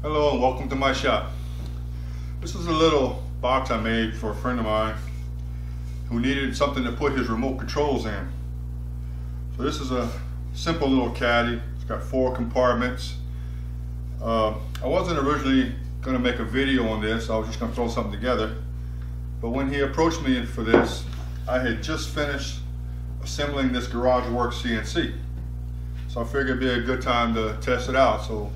Hello and welcome to my shop. This is a little box I made for a friend of mine who needed something to put his remote controls in. So this is a simple little caddy. It's got four compartments. I wasn't originally going to make a video on this. I was just going to throw something together. But when he approached me for this, I had just finished assembling this GarageWorx CNC. So I figured it'd be a good time to test it out. So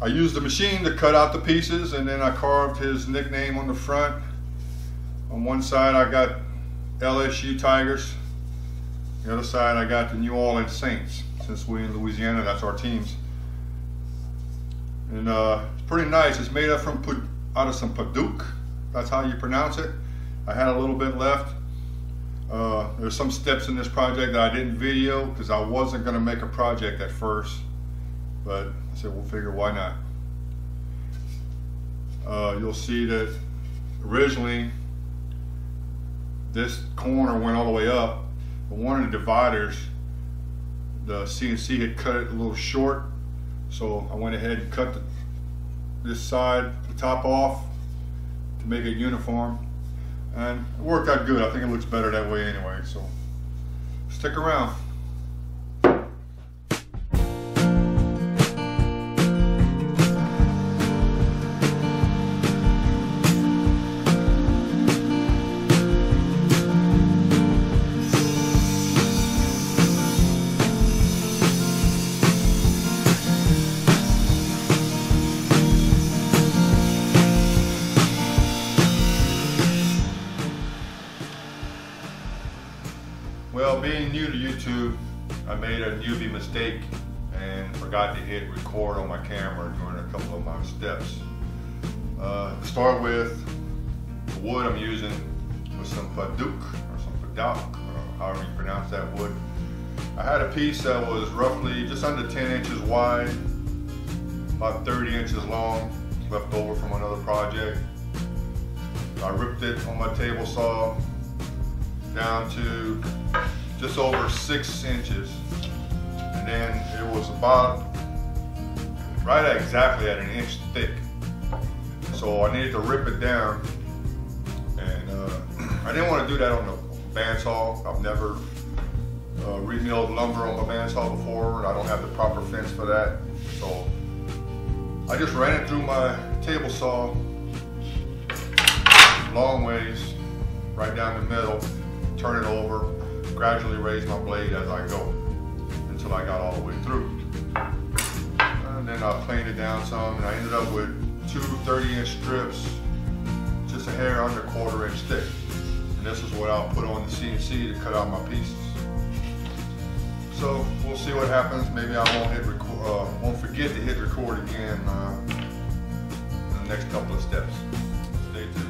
I used the machine to cut out the pieces, and then I carved his nickname on the front. On one side I got LSU Tigers, the other side I got the New Orleans Saints. Since we're in Louisiana, that's our teams. And it's pretty nice. It's made up from out of some Padauk. That's how you pronounce it. I had a little bit left. There's some steps in this project that I didn't video because I wasn't going to make a project at first. But I said, we'll figure, why not? You'll see that originally this corner went all the way up, but one of the dividers, the CNC had cut it a little short, so I went ahead and cut this side, the top off, to make it uniform, and it worked out good. I think it looks better that way anyway, so stick around. Well, being new to YouTube, I made a newbie mistake and forgot to hit record on my camera during a couple of my steps. To start with, the wood I'm using was some Padauk, or however you pronounce that wood. I had a piece that was roughly just under 10 inches wide, about 30 inches long, left over from another project. I ripped it on my table saw down to just over 6 inches, and then it was about right at exactly at an inch thick. So I needed to rip it down, and I didn't want to do that on the bandsaw. I've never remilled lumber on my bandsaw before, and I don't have the proper fence for that. So I just ran it through my table saw long ways, right down the middle, turn it over, gradually raise my blade as I go until I got all the way through. And then I planed it down some, and I ended up with two 30-inch strips, just a hair under 1/4 inch thick. And this is what I'll put on the CNC to cut out my pieces. So we'll see what happens. Maybe I won't forget to hit record again in the next couple of steps. Stay tuned.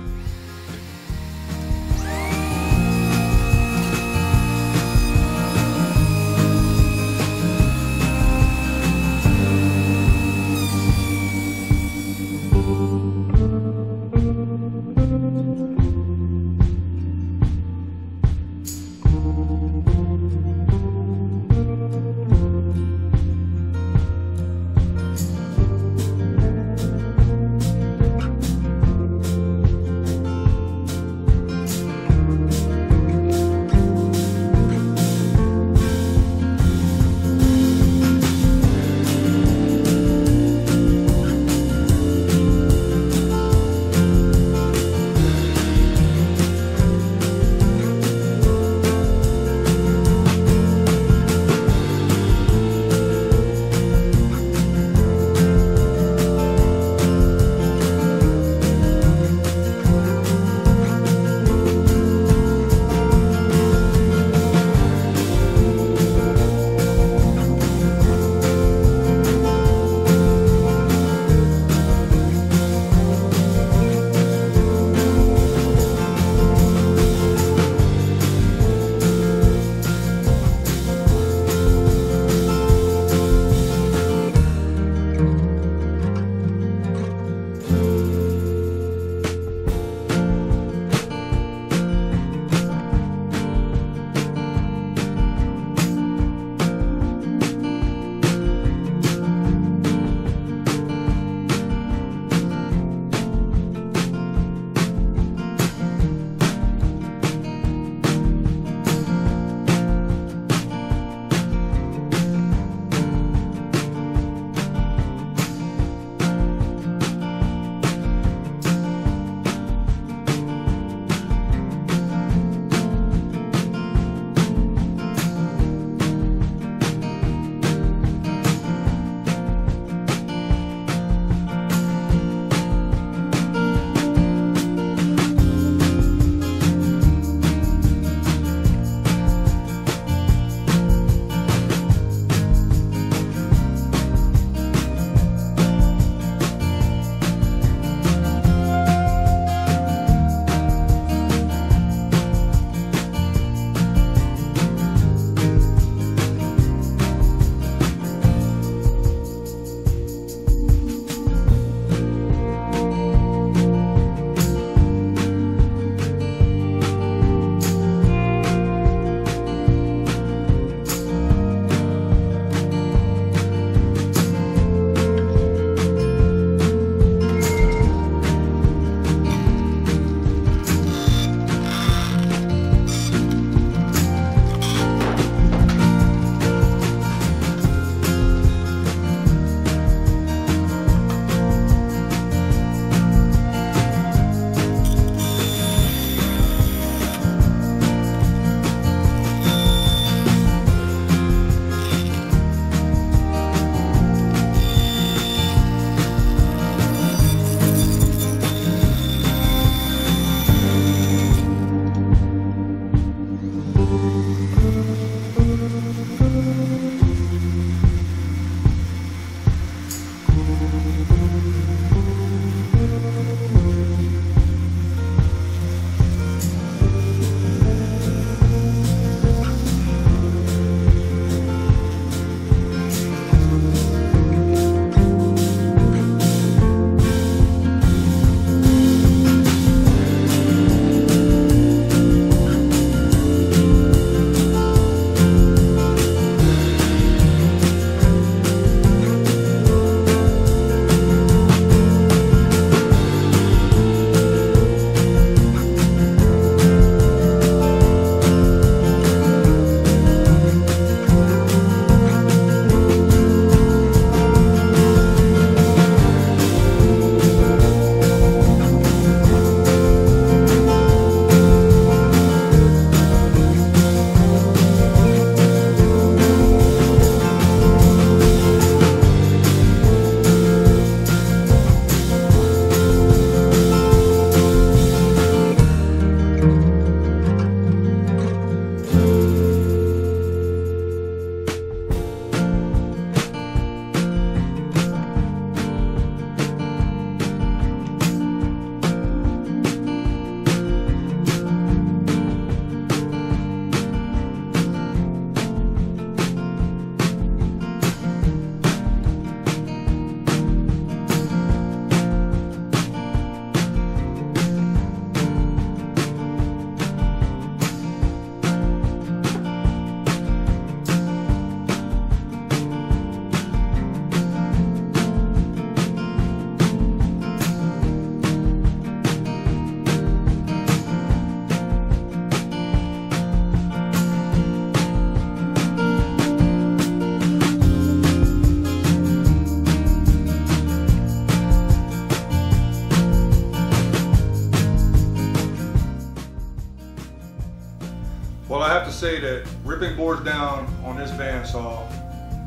say that ripping boards down on this bandsaw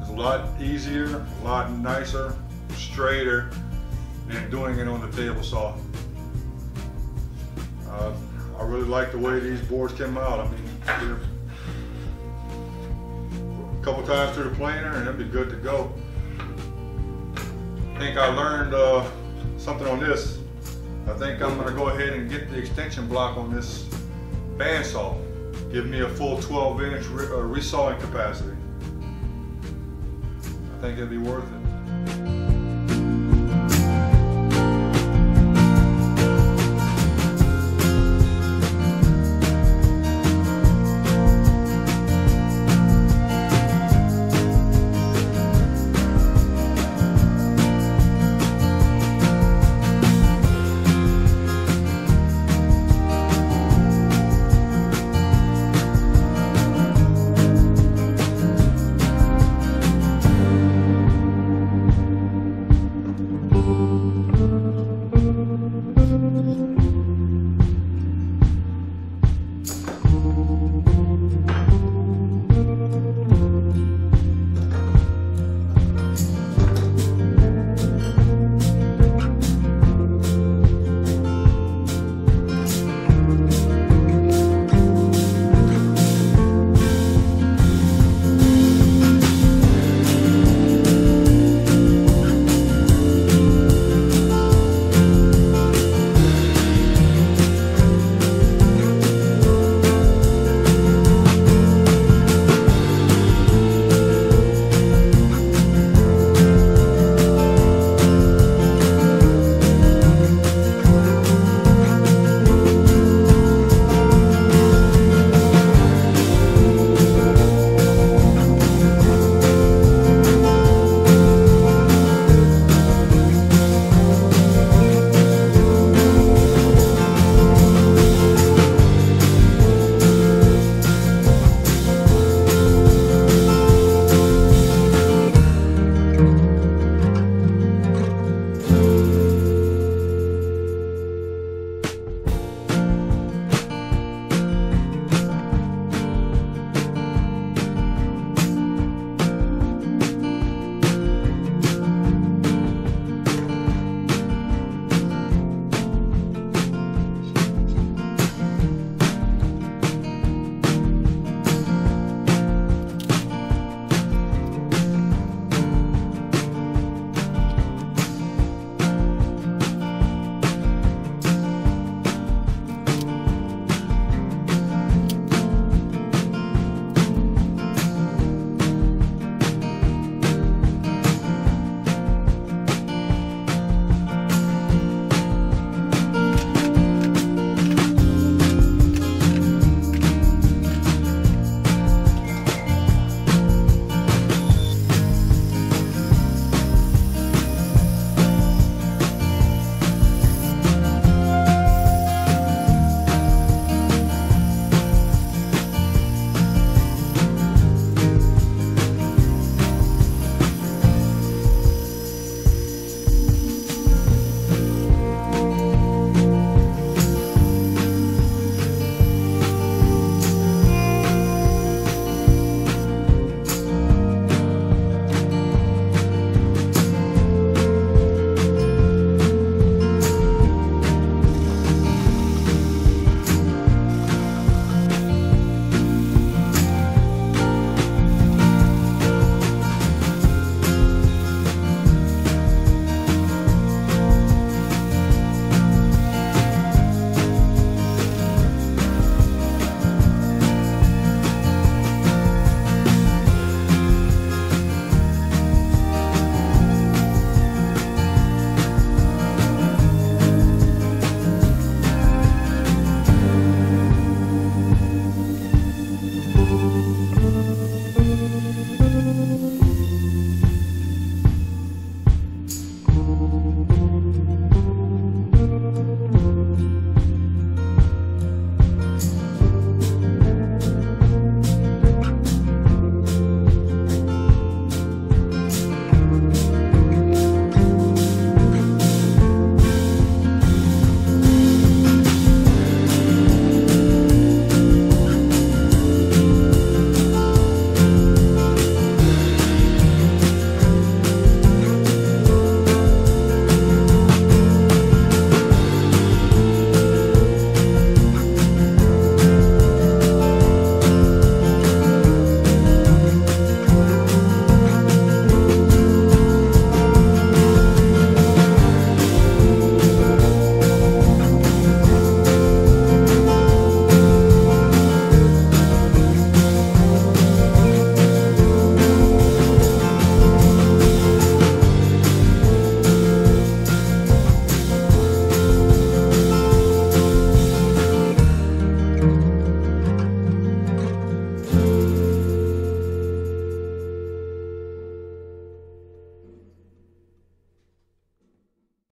is a lot easier, a lot nicer, straighter than doing it on the table saw. I really like the way these boards came out. I mean, a couple times through the planer and it'll be good to go. I think I learned something on this. I think I'm going to go ahead and get the extension block on this bandsaw. Give me a full 12-inch resawing capacity. I think it'll be worth it.